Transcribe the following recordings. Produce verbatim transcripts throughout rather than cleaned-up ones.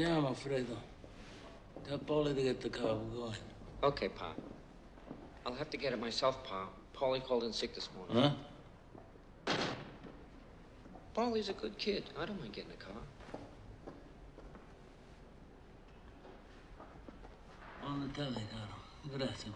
Andiamo, Alfredo. Tell Paulie to get the car. We're going. Okay, Pa. I'll have to get it myself, Pa. Paulie called in sick this morning. Huh? Paulie's a good kid. I don't mind getting a car. On the telly, Carlo. Grazie.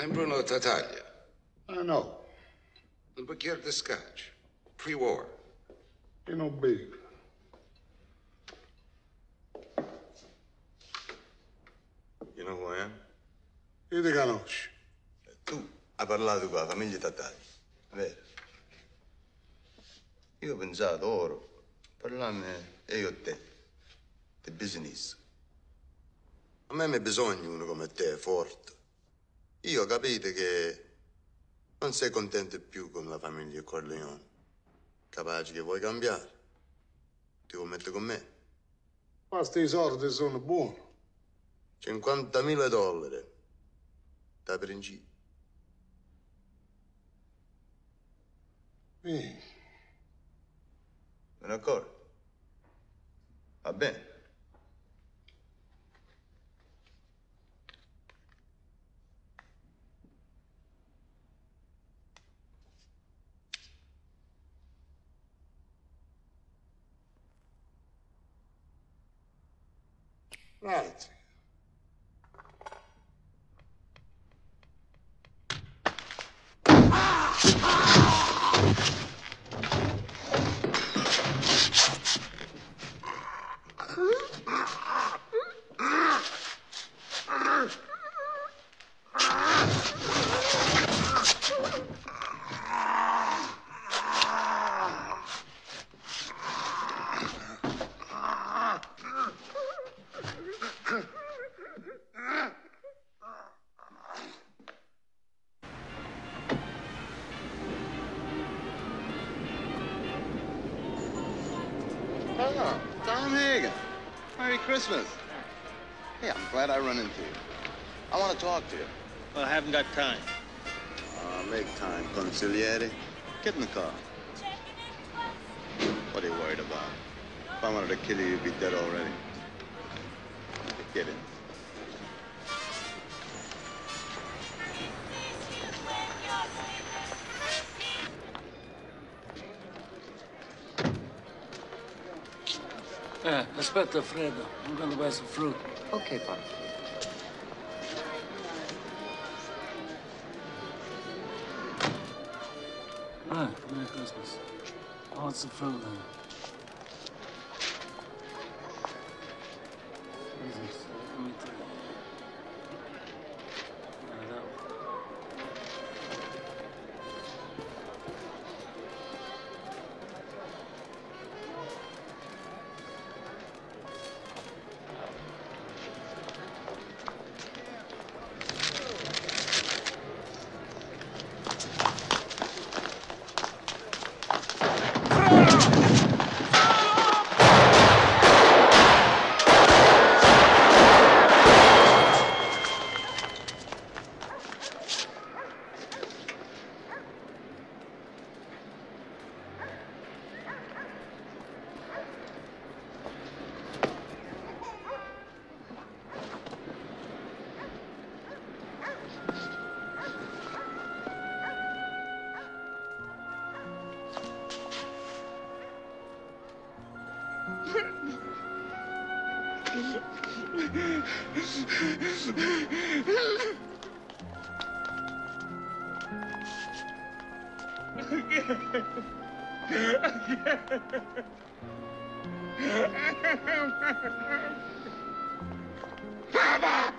I'm Bruno Tattaglia. I know. Un bicchiere di scotch. Pre-war. You know, big. You know who I am? Io ti conosco. Tu hai parlato con la famiglia Tattaglia, vero? Io ho pensato, oro, parlarne io e te, di business. A me mi bisogna uno come te, forte. Io ho capito che non sei contento più con la famiglia Corleone. Capace che vuoi cambiare. Ti vuoi mettere con me? Questi soldi sono buoni. cinquantamila dollari. Da principio. Eh. Non accordo. Va bene. Right. Oh, Tom Hagen. Merry Christmas. Hey, I'm glad I run into you. I want to talk to you. Well, I haven't got time. Uh, make time, consigliere. Get in the car. What are you worried about? If I wanted to kill you, you'd be dead already. Get in. Yeah, aspetta, Fredo. I'm gonna buy some fruit. Okay, Pa. Right, Merry Christmas. I want some fruit then. What is this? Let me tell you. Father!